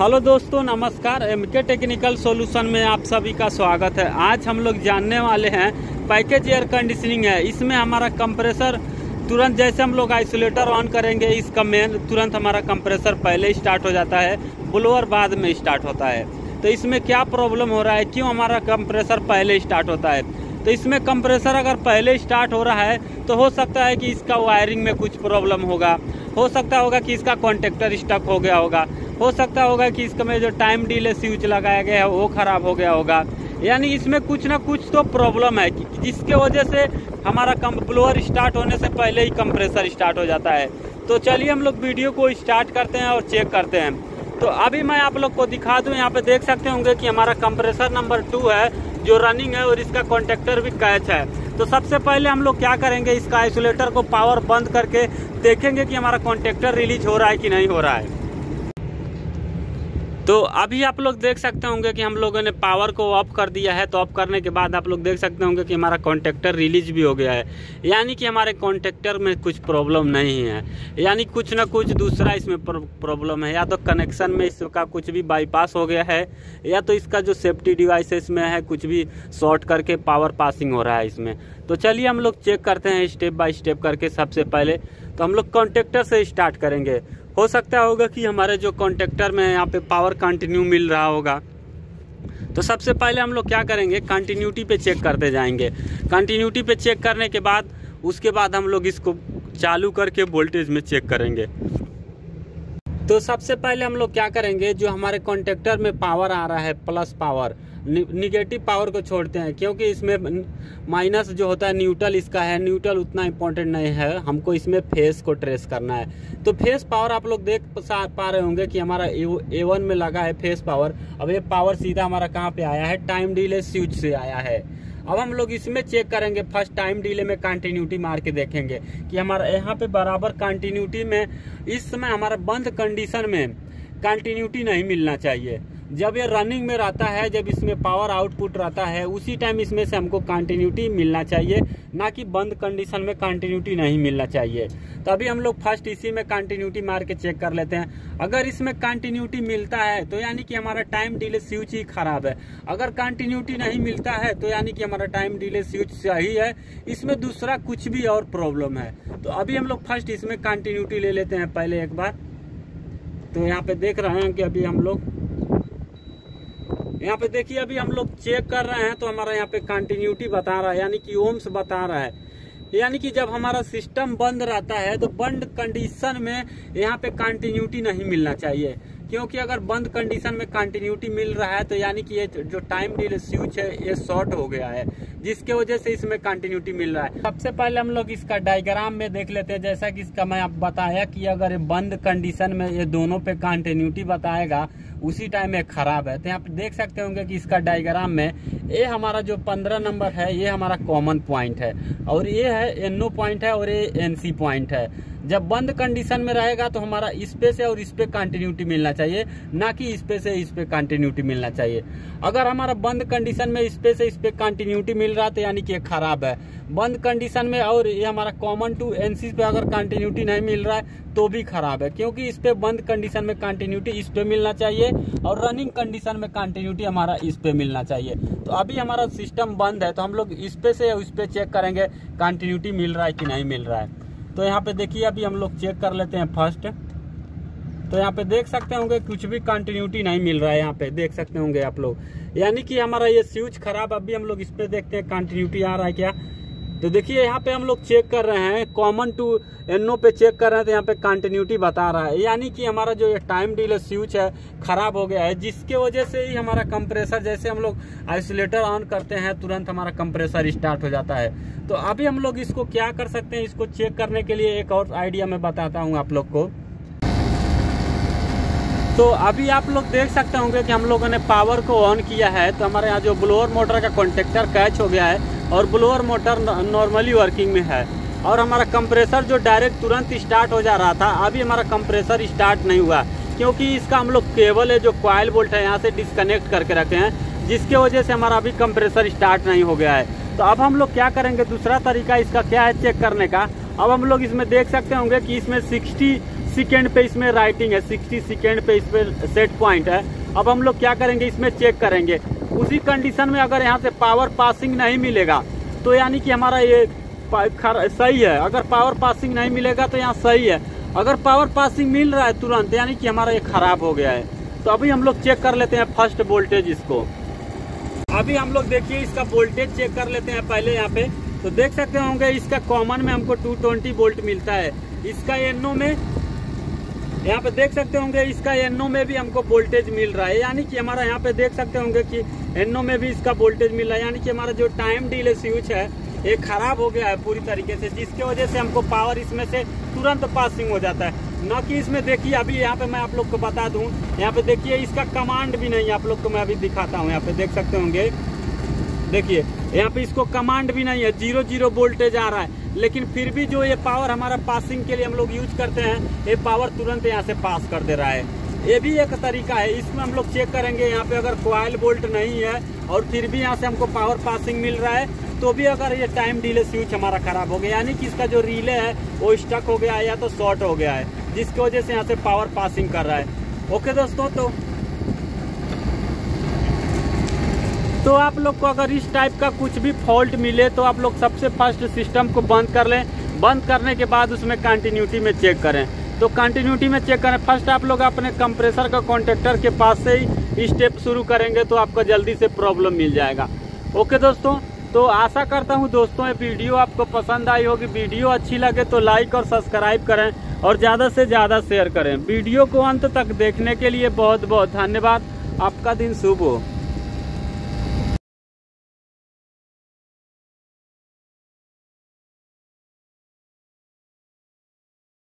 Hello दोस्तों नमस्कार, MK technical solution में आप सभी का स्वागत है। आज हम लोग जानने वाले हैं पैकेज एयर कंडीशनिंग है। इसमें हमारा कंप्रेसर तुरंत जैसे हम लोग आइसोलेटर ऑन करेंगे इसका मेन तुरंत हमारा कंप्रेसर पहले स्टार्ट हो जाता है, ब्लोअर बाद में स्टार्ट होता है। तो इसमें क्या प्रॉब्लम हो रहा है, क्यों हमारा कंप्रेसर पहले स्टार्ट होता है? तो इसमें कंप्रेसर अगर पहले स्टार्ट हो रहा है तो हो सकता है कि इसका वायरिंग में कुछ प्रॉब्लम होगा, हो सकता होगा कि इसका कॉन्टेक्टर स्टक हो गया होगा, हो सकता होगा कि इसका में जो टाइम डिले स्विच लगाया गया है वो ख़राब हो गया होगा। यानी इसमें कुछ ना कुछ तो प्रॉब्लम है जिसके वजह से हमारा ब्लोअर स्टार्ट होने से पहले ही कंप्रेसर स्टार्ट हो जाता है। तो चलिए हम लोग वीडियो को स्टार्ट करते हैं और चेक करते हैं। तो अभी मैं आप लोग को दिखा दूँ, यहाँ पर देख सकते होंगे कि हमारा कंप्रेसर नंबर 2 है जो रनिंग है और इसका कॉन्टेक्टर भी कैच है। तो सबसे पहले हम लोग क्या करेंगे, इसका आइसोलेटर को पावर बंद करके देखेंगे कि हमारा कॉन्टेक्टर रिलीज हो रहा है कि नहीं हो रहा है। तो अभी आप लोग देख सकते होंगे कि हम लोगों ने पावर को ऑफ कर दिया है। तो ऑफ करने के बाद आप लोग देख सकते होंगे कि हमारा कॉन्टेक्टर रिलीज भी हो गया है, यानी कि हमारे कॉन्टेक्टर में कुछ प्रॉब्लम नहीं है। यानी कुछ ना कुछ दूसरा इसमें प्रॉब्लम है, या तो कनेक्शन में इसका कुछ भी बाईपास हो गया है, या तो इसका जो सेफ्टी डिवाइस है इसमें है कुछ भी शॉर्ट करके पावर पासिंग हो रहा है इसमें। तो चलिए हम लोग चेक करते हैं स्टेप बाय स्टेप करके। सबसे पहले तो हम लोग कॉन्टेक्टर से स्टार्ट करेंगे। हो सकता होगा कि हमारे जो कॉन्टेक्टर में यहाँ पे पावर कंटिन्यू मिल रहा होगा। तो सबसे पहले हम लोग क्या करेंगे, कंटिन्यूटी पे चेक करते जाएंगे। कंटिन्यूटी पे चेक करने के बाद उसके बाद हम लोग इसको चालू करके वोल्टेज में चेक करेंगे। तो सबसे पहले हम लोग क्या करेंगे, जो हमारे कॉन्टेक्टर में पावर आ रहा है प्लस पावर, निगेटिव पावर को छोड़ते हैं क्योंकि इसमें माइनस जो होता है न्यूट्रल इसका है, न्यूट्रल उतना इम्पोर्टेंट नहीं है, हमको इसमें फेस को ट्रेस करना है। तो फेस पावर आप लोग देख पा रहे होंगे कि हमारा A1 में लगा है फेस पावर। अब ये पावर सीधा हमारा कहाँ पे आया है, टाइम डिले स्विच से आया है। अब हम लोग इसमें चेक करेंगे, फर्स्ट टाइम डिले में कंटिन्यूटी मार के देखेंगे कि हमारा यहाँ पे बराबर कंटिन्यूटी में इस समय हमारा बंद कंडीशन में कंटिन्यूटी नहीं मिलना चाहिए। जब ये रनिंग में रहता है, जब इसमें पावर आउटपुट रहता है, उसी टाइम इसमें से हमको कंटिन्यूटी मिलना चाहिए, ना कि बंद कंडीशन में कंटिन्यूटी नहीं मिलना चाहिए। तो अभी हम लोग फर्स्ट इसी में कंटिन्यूटी मार के चेक कर लेते हैं। अगर इसमें कंटिन्यूटी मिलता है तो यानी कि हमारा टाइम डिले स्विच ही खराब है। अगर कंटिन्यूटी नहीं मिलता है तो यानी कि हमारा टाइम डिले स्विच सही है, इसमें दूसरा कुछ भी और प्रॉब्लम है। तो अभी हम लोग फर्स्ट इसमें कंटिन्यूटी ले लेते हैं पहले एक बार। तो यहाँ पे देख रहे हैं कि अभी हम लोग यहाँ पे देखिए, अभी हम लोग चेक कर रहे हैं तो हमारा यहाँ पे कंटिन्यूटी बता रहा है, यानी कि ओम्स बता रहा है। यानी कि जब हमारा सिस्टम बंद रहता है तो बंद कंडीशन में यहाँ पे कंटिन्यूटी नहीं मिलना चाहिए, क्योंकि अगर बंद कंडीशन में कंटिन्यूटी मिल रहा है तो यानी कि ये जो टाइम डिले स्विच है ये शॉर्ट हो गया है, जिसके वजह से इसमें कंटिन्यूटी मिल रहा है। सबसे पहले हम लोग इसका डायग्राम में देख लेते हैं, जैसा कि इसका मैं आपको बताया कि अगर बंद कंडीशन में ये दोनों पे कंटिन्यूटी बताएगा उसी टाइम ये खराब है। तो आप देख सकते होंगे कि इसका डायग्राम में ये हमारा जो 15 नंबर है ये हमारा कॉमन पॉइंट है, और ये है एनओ पॉइंट है और ये एनसी पॉइंट है। जब बंद कंडीशन में रहेगा तो हमारा इस पे से और इस पे कंटिन्यूटी मिलना चाहिए, ना कि इस पे से इस पे कंटिन्यूटी मिलना चाहिए। अगर हमारा बंद कंडीशन में इस पे कंटिन्यूटी मिल रहा तो यानी कि ये खराब है बंद कंडीशन में, और ये हमारा कॉमन टू एनसी पे अगर कंटिन्यूटी नहीं मिल रहा है तो भी खराब है, क्योंकि इस पे बंद कंडीशन में कंटिन्यूटी इस पे मिलना चाहिए और रनिंग कंडीशन में कंटिन्यूटी हमारा इस पे मिलना चाहिए। तो अभी हमारा सिस्टम बंद है तो हम लोग इस पे से उस पे चेक करेंगे कंटिन्यूटी मिल रहा है कि नहीं मिल रहा है। तो यहाँ पे देखिए, अभी हम लोग चेक कर लेते हैं फर्स्ट। तो यहाँ पे देख सकते होंगे कुछ भी कंटिन्यूटी नहीं मिल रहा है, यहाँ पे देख सकते होंगे आप लोग, यानी कि हमारा ये स्विच खराब। अभी हम लोग इस पे देखते हैं कंटिन्यूटी आ रहा है क्या। तो देखिए यहाँ पे हम लोग चेक कर रहे हैं, कॉमन टू एनओ पे चेक कर रहे हैं तो यहाँ पे कंटिन्यूटी बता रहा है, यानी कि हमारा जो ये टाइम डिले स्विच है खराब हो गया है, जिसके वजह से ही हमारा कंप्रेसर जैसे हम लोग आइसोलेटर ऑन करते हैं तुरंत हमारा कंप्रेसर स्टार्ट हो जाता है। तो अभी हम लोग इसको क्या कर सकते हैं, इसको चेक करने के लिए एक और आइडिया मैं बताता हूँ आप लोग को। तो अभी आप लोग देख सकते होंगे कि हम लोगों ने पावर को ऑन किया है तो हमारे यहाँ जो ब्लोअर मोटर का कॉन्टेक्टर कैच हो गया है और ब्लोअर मोटर नॉर्मली वर्किंग में है, और हमारा कंप्रेसर जो डायरेक्ट तुरंत स्टार्ट हो जा रहा था अभी हमारा कंप्रेसर स्टार्ट नहीं हुआ, क्योंकि इसका हम लोग केबल है जो कॉइल बोल्ट है यहाँ से डिस्कनेक्ट करके रखे हैं, जिसके वजह से हमारा अभी कंप्रेसर स्टार्ट नहीं हो गया है। तो अब हम लोग क्या करेंगे, दूसरा तरीका इसका क्या है चेक करने का। अब हम लोग इसमें देख सकते होंगे कि इसमें 60 सेकेंड पे इसमें राइटिंग है, 60 सेकेंड पे इसमें सेट पॉइंट है। अब हम लोग क्या करेंगे, इसमें चेक करेंगे। उसी कंडीशन में अगर यहाँ से पावर पासिंग नहीं मिलेगा तो यानी कि हमारा ये सही है। अगर पावर पासिंग नहीं मिलेगा तो यहाँ सही है, अगर पावर पासिंग मिल रहा है तुरंत यानी कि हमारा ये खराब हो गया है। तो अभी हम लोग चेक कर लेते हैं फर्स्ट वोल्टेज इसको। अभी हम लोग देखिए इसका वोल्टेज चेक कर लेते हैं पहले यहाँ पे। तो देख सकते होंगे इसका कॉमन में हमको 220 वोल्ट मिलता है, इसका एनओ में यहाँ पे देख सकते होंगे इसका एनओ में भी हमको वोल्टेज मिल रहा है। यानी कि हमारा यहाँ पे देख सकते होंगे कि एनओ में भी इसका वोल्टेज मिल रहा है, यानी कि हमारा जो टाइम डिले स्विच है ये खराब हो गया है पूरी तरीके से, जिसके वजह से हमको पावर इसमें से तुरंत पासिंग हो जाता है, ना कि इसमें देखिए। अभी यहाँ पे मैं आप लोग को बता दूं, यहाँ पे देखिए इसका कमांड भी नहीं, आप लोग को मैं अभी दिखाता हूँ। यहाँ पे देख सकते होंगे, देखिए यहाँ पे इसको कमांड भी नहीं है, 0-0 वोल्टेज आ रहा है, लेकिन फिर भी जो ये पावर हमारा पासिंग के लिए हम लोग यूज करते हैं ये पावर तुरंत यहाँ से पास कर दे रहा है। ये भी एक तरीका है, इसमें हम लोग चेक करेंगे। यहाँ पे अगर कॉइल बोल्ट नहीं है और फिर भी यहाँ से हमको पावर पासिंग मिल रहा है तो भी अगर ये टाइम डिले स्विच हमारा खराब हो गया, यानी कि इसका जो रिले है वो स्टक हो गया है या तो शॉर्ट हो गया है, जिसकी वजह से यहाँ से पावर पासिंग कर रहा है। ओके दोस्तों, तो आप लोग को अगर इस टाइप का कुछ भी फॉल्ट मिले तो आप लोग सबसे फर्स्ट सिस्टम को बंद कर लें। बंद करने के बाद उसमें कंटिन्यूटी में चेक करें। तो कंटिन्यूटी में चेक करें, फर्स्ट आप लोग अपने कंप्रेसर का कॉन्टेक्टर के पास से ही स्टेप शुरू करेंगे तो आपको जल्दी से प्रॉब्लम मिल जाएगा। ओके दोस्तों, तो आशा करता हूं दोस्तों ये वीडियो आपको पसंद आई होगी। वीडियो अच्छी लगे तो लाइक और सब्सक्राइब करें और ज़्यादा से ज़्यादा शेयर करें। वीडियो को अंत तक देखने के लिए बहुत बहुत धन्यवाद। आपका दिन शुभ हो।